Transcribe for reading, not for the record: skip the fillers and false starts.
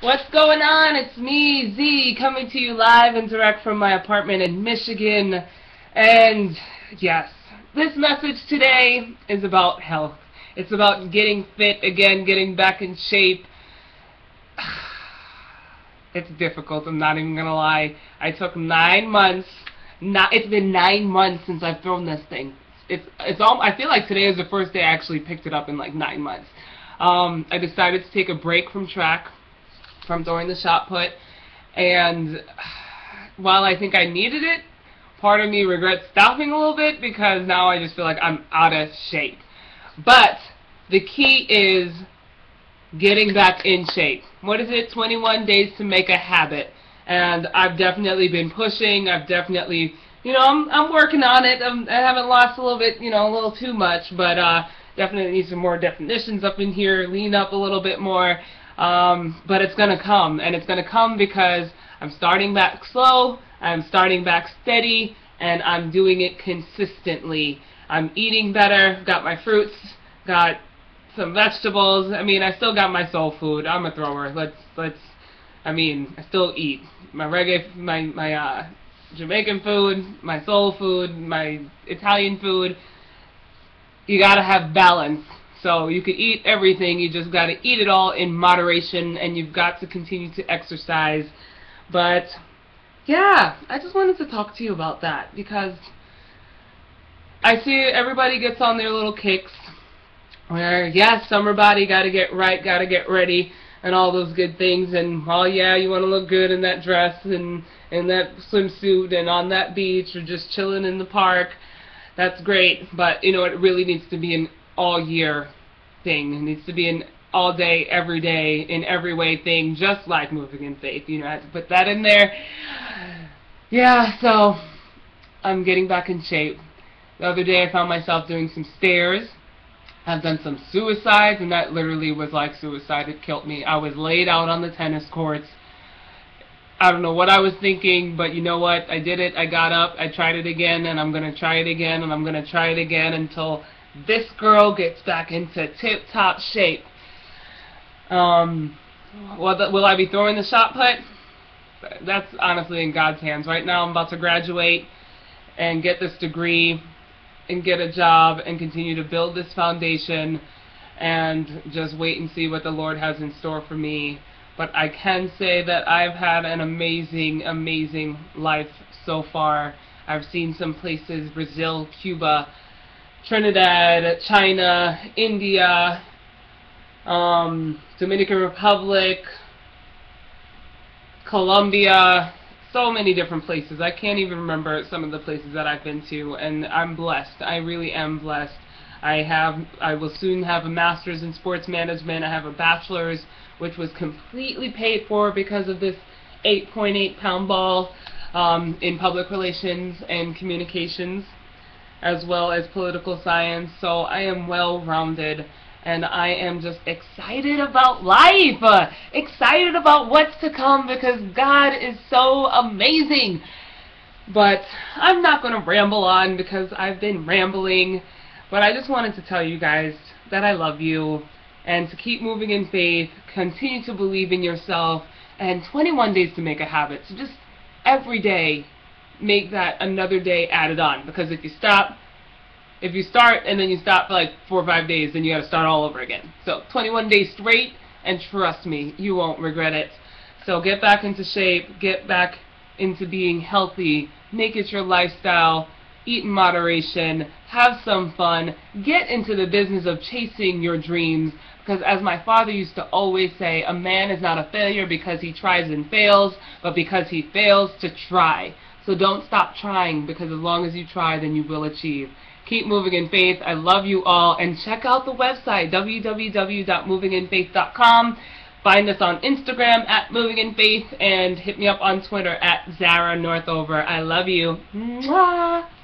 What's going on? It's me, Z, coming to you live and direct from my apartment in Michigan. And yes, this message today is about health. It's about getting fit again, getting back in shape. It's difficult, I'm not even gonna lie. I took 9 months. It's been 9 months since I've thrown this thing. I feel like today is the first day I actually picked it up in like 9 months. I decided to take a break from track, from throwing the shot put, and while I think I needed it, part of me regrets stopping a little bit because now I just feel like I'm out of shape. But the key is getting back in shape. What is it? 21 days to make a habit. And I've definitely been pushing. I've definitely, you know, I'm working on it. I haven't lost a little bit, you know, a little too much, but definitely need some more definitions up in here, lean up a little bit more. But it's going to come, and it's going to come because I'm starting back slow, I'm starting back steady, and I'm doing it consistently. I'm eating better, got my fruits, got some vegetables. I mean, I still got my soul food. I'm a thrower. I mean, I still eat my reggae, my Jamaican food, my soul food, my Italian food. You gotta have balance. So you could eat everything, you just gotta eat it all in moderation, and you've got to continue to exercise. But yeah, I just wanted to talk to you about that because I see everybody gets on their little kicks where, yes, summer body, gotta get right, gotta get ready, and all those good things, and oh yeah, you wanna look good in that dress and in that swimsuit and on that beach or just chilling in the park. That's great, but you know, it really needs to be an all year thing. It needs to be an all day, every day, in every way thing, just like Moving in Faith. You know, I have to put that in there. Yeah, so I'm getting back in shape. The other day I found myself doing some stairs. I've done some suicides, and that literally was like suicide. It killed me. I was laid out on the tennis courts. I don't know what I was thinking, but you know what? I did it. I got up. I tried it again, and I'm going to try it again, and I'm going to try it again until this girl gets back into tip-top shape. Will I be throwing the shot put? That's honestly in God's hands. Right now I'm about to graduate and get this degree and get a job and continue to build this foundation and just wait and see what the Lord has in store for me. But I can say that I've had an amazing, amazing life so far. I've seen some places, Brazil, Cuba, Trinidad, China, India, Dominican Republic, Colombia, so many different places. I can't even remember some of the places that I've been to, and I'm blessed. I really am blessed. I will soon have a master's in sports management. I have a bachelor's, which was completely paid for because of this 8.8 pound ball in public relations and communications, as well as political science. So I am well-rounded, and I am just excited about life, excited about what's to come, because God is so amazing. But I'm not going to ramble on because I've been rambling, but I just wanted to tell you guys that I love you, and to keep moving in faith, continue to believe in yourself, and 21 days to make a habit. So just every day, make that another day added on, because if you start and then you stop for like 4 or 5 days, then you got to start all over again. So 21 days straight, and trust me, you won't regret it. So get back into shape, get back into being healthy, make it your lifestyle, eat in moderation, have some fun, get into the business of chasing your dreams, because as my father used to always say, a man is not a failure because he tries and fails, but because he fails to try. So don't stop trying, because as long as you try, then you will achieve. Keep moving in faith. I love you all. And check out the website, www.movinginfaith.com. Find us on Instagram at movinginfaith, and hit me up on Twitter at Zara Northover. I love you. Mwah!